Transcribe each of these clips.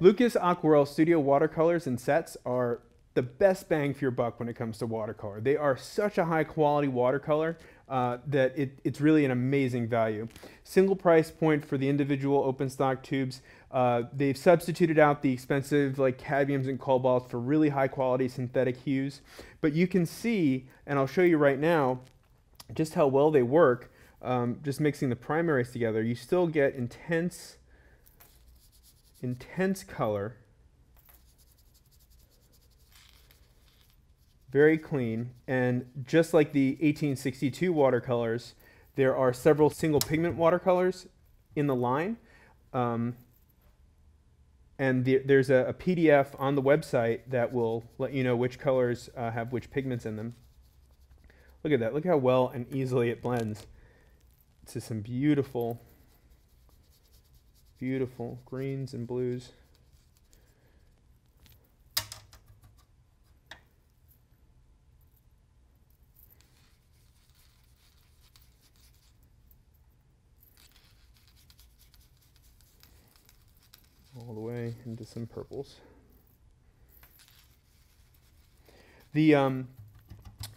Lukas Aquarell Studio watercolors and sets are the best bang for your buck when it comes to watercolor. They are such a high quality watercolor that it's really an amazing value. Single price point for the individual open stock tubes. They've substituted out the expensive like cadmiums and cobalts for really high quality synthetic hues. But you can see, and I'll show you right now, just how well they work. Just mixing the primaries together, you still get intense color. Very clean, and just like the 1862 watercolors, there are several single pigment watercolors in the line, and there's a PDF on the website that will let you know which colors have which pigments in them. Look at that, look how well and easily it blends. It's just some beautiful, beautiful greens and blues. All the way into some purples.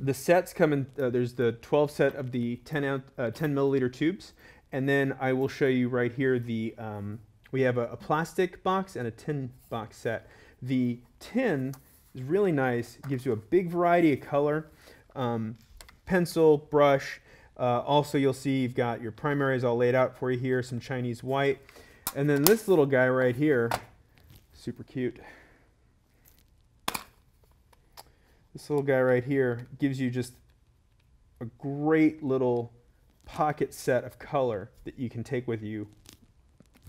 The sets come in, there's the 12 set of the 10 milliliter tubes, and then I will show you right here the, we have a plastic box and a tin box set. The tin is really nice, gives you a big variety of color, pencil, brush, also you'll see you've got your primaries all laid out for you here, some Chinese white. And then this little guy right here, super cute. This little guy right here gives you just a great little pocket set of color that you can take with you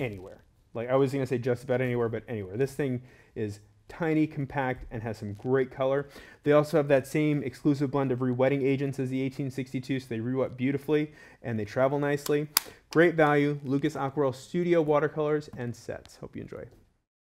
anywhere. Like I was gonna say just about anywhere, but anywhere. This thing is tiny, compact, and has some great color. They also have that same exclusive blend of re-wetting agents as the 1862, so they re-wet beautifully and they travel nicely. Great value, Lukas Aquarell Studio watercolors and sets. Hope you enjoy.